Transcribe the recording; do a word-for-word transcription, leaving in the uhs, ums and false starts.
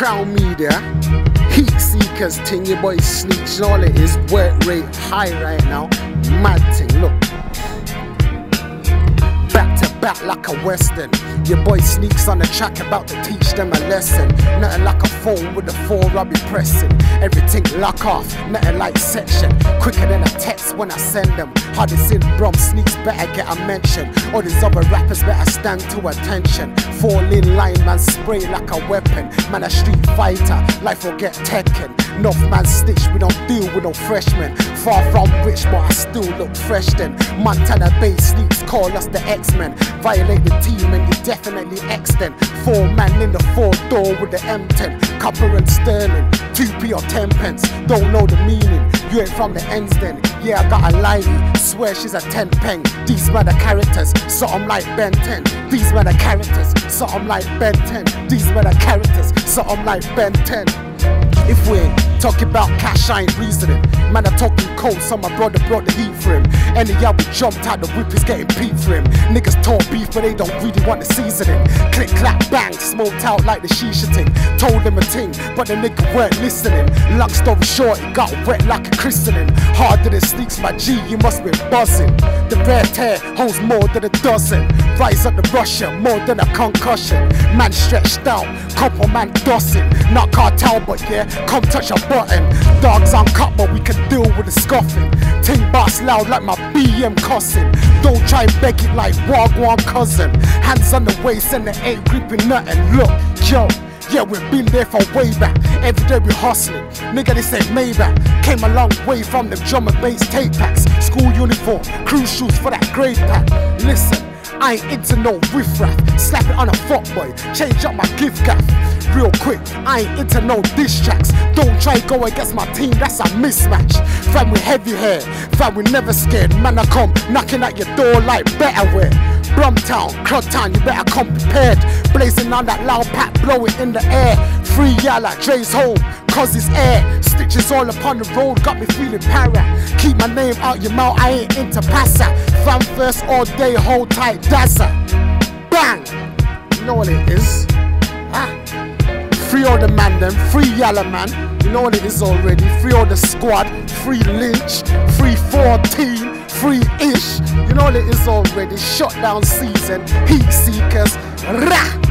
Crown Media, HeatSeeker's thing, your boy Sneekz, and all it is, work rate high right now, mad thing, look. Back to back like a western, your boy Sneekz on the track about to teach them a lesson. Nothing like a phone with a four I be pressing, everything lock off, nothing like section. Quicker than a text when I send them, hardest in Brum, Sneekz better get a mention. All these other rappers better stand to attention. Fall in line, man, spray like a weapon. Man, a street fighter, life will get taken. North man stitch, we don't deal with no freshmen. Far from rich, but I still look fresh then. Montana Bay Sneekz, call us the X-Men. Violate the team and you definitely X then. Four man in the four door with the M ten. Copper and sterling, two p or ten pence. Don't know the meaning, you ain't from the ends then. Yeah, I got a lady, swear she's a ten peng. These were the characters, something like Ben ten. These were the characters, something like Ben ten. These were the characters, something like Ben ten. If we're talking about cash, I ain't reasoning. Man, I'm talking cold, so my brother brought the heat for him. Anyhow, we jumped out, the whip is getting peeped for him. Niggas talk beef, but they don't really want the seasoning. Click, clap, bang, smoked out like the shisha ting. Told him a ting, but the nigga weren't listening. Long story short, it got wet like a christening. Harder than Sneekz, my G, you must be buzzing. The rare tear holds more than a dozen. Rise up the Russia, more than a concussion. Man stretched out, couple man dossing. Not cartel, but yeah, come touch a button. Dogs uncut, but we can deal with the scoffing. Ting bars loud like my B M cussing. Don't try and beg it like Wagwan cousin. Hands on the waist and they ain't gripping nothing. Look, yo, yeah, we've been there from way back. Every day we hustling, nigga, this ain't Maybach. Came a long way from them drum and bass tape packs. School uniform, crew shoes for that grade pack. Listen, I ain't into no riffraff. Slap it on a fuckboy, change up my gift gaff. Real quick, I ain't into no diss tracks. Don't try go against my team, that's a mismatch. Fam with heavy hair, fam with never scared. Man, I come knocking at your door like better wear. Brumtown, Crudtown, you better come prepared. Blazing on that loud pack, blow it in the air. Free y'all like Dre's home, cause it's air. Stitches all upon the road, got me feeling para. Keep my name out your mouth, I ain't into passa. Fam first all day, hold tight, dazza. Bang! You know what it is? Ah. Free all the man them, free yalla man, you know what it is already. Free all the squad, free Lynch, free fourteen, free Ish, you know what it is already. Shutdown season, heat seekers, rah!